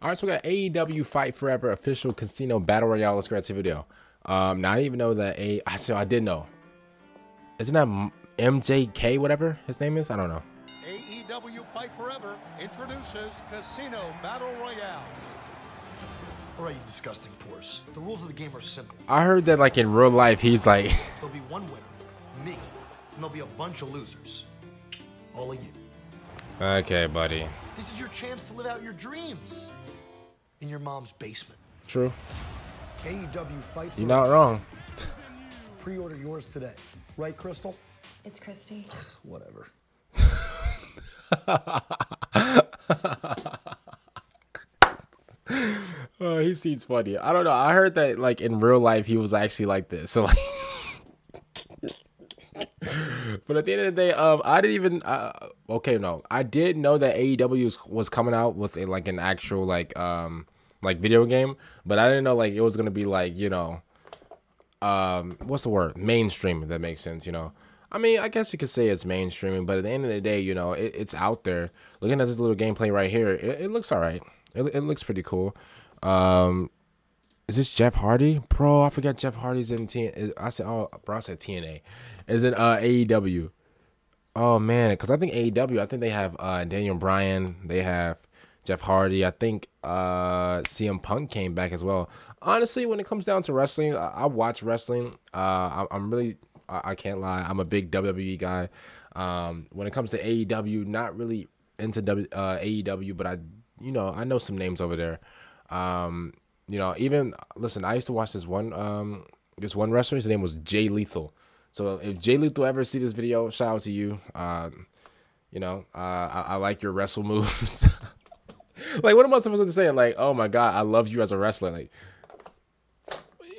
All right, so we got AEW Fight Forever official Casino Battle Royale. Let's grab the video. Now I didn't even know that I did know. Isn't that MJK, whatever his name is? I don't know. AEW Fight Forever introduces Casino Battle Royale. All right, you disgusting pores. The rules of the game are simple. I heard that like in real life, he's like. There'll be one winner, me, and there'll be a bunch of losers. All of you. Okay, buddy. This is your chance to live out your dreams in your mom's basement. True. AEW Fight Forever. You're not wrong. Pre-order yours today, right, Crystal? It's Christy. Whatever. Oh, he seems funny. I don't know. I heard that like in real life he was actually like this. So, like, but at the end of the day, I didn't even. Okay, no, I did know that AEW was coming out with a, like an actual like video game, but I didn't know like it was gonna be like, you know, what's the word? Mainstream. If that makes sense, you know. I mean, I guess you could say it's mainstreaming, but at the end of the day, you know, it's out there. Looking at this little gameplay right here, it looks all right. It looks pretty cool. Is this Jeff Hardy? Bro, I forgot Jeff Hardy's in TNA. I said, oh, bro, I said TNA. Is it AEW? Oh, man, because I think AEW, I think they have Daniel Bryan. They have Jeff Hardy. I think CM Punk came back as well. Honestly, when it comes down to wrestling, I watch wrestling. I'm really... I can't lie, I'm a big WWE guy. When it comes to AEW, not really into AEW, but I know some names over there. You know, even listen, I used to watch this one wrestler. His name was Jay Lethal. So if Jay Lethal ever see this video, shout out to you. You know, I like your wrestle moves. Like, what am I supposed to say? Like, oh my God, I love you as a wrestler. Like,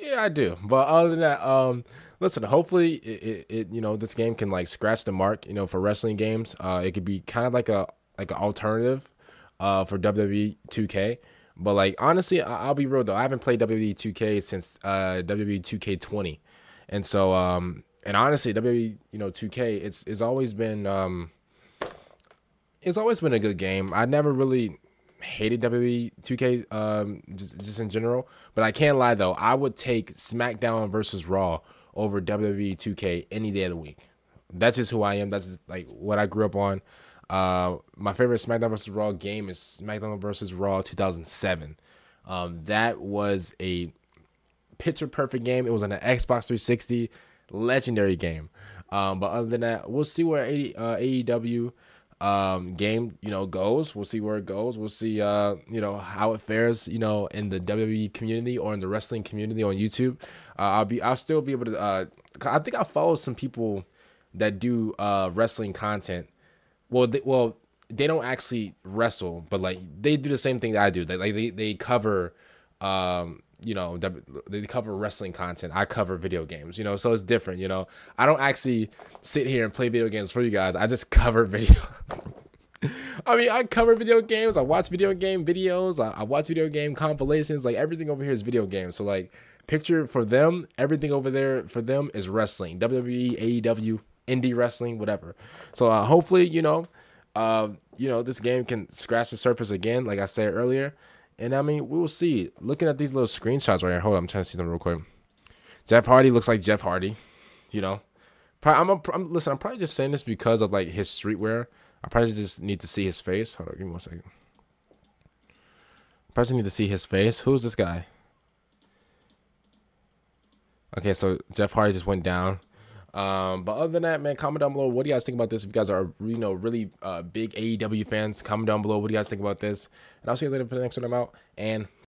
yeah, I do. But other than that, listen, hopefully, you know, this game can like scratch the mark, you know, for wrestling games. It could be kind of like an alternative for WWE 2K. But like, honestly, I'll be real though. I haven't played WWE 2K since WWE 2K20, and so and honestly, WWE 2K, it's always been a good game. I never really hated WWE 2K just in general. But I can't lie though, I would take SmackDown vs. Raw over WWE 2K any day of the week. That's just who I am. That's just, like, what I grew up on. My favorite SmackDown vs. Raw game is SmackDown vs. Raw 2007. That was a picture-perfect game. It was on an Xbox 360, legendary game. But other than that, we'll see where AEW game, you know, goes. We'll see where it goes. We'll see, you know, how it fares, you know, in the WWE community or in the wrestling community on YouTube. I'll still be able to, I think I follow some people that do wrestling content. Well, they don't actually wrestle, but like they do the same thing that I do. They cover, you know, they cover wrestling content. I cover video games, you know, so it's different, you know. I don't actually sit here and play video games for you guys. I just cover video. I mean, I cover video games. I watch video game videos. I watch video game compilations. Like, everything over here is video games. So, like, picture for them, everything over there for them is wrestling. WWE, AEW, indie wrestling, whatever. So, hopefully, you know, this game can scratch the surface again, like I said earlier. And I mean, we will see. Looking at these little screenshots right here. Hold on, I'm trying to see them real quick. Jeff Hardy looks like Jeff Hardy. You know, listen, I'm probably just saying this because of like his streetwear. I probably just need to see his face. Hold on, give me one second. I probably need to see his face. Who's this guy? Okay, so Jeff Hardy just went down. But other than that, man, comment down below. What do you guys think about this? If you guys are, you know, really big AEW fans, comment down below. What do you guys think about this? And I'll see you later for the next one. I'm out. And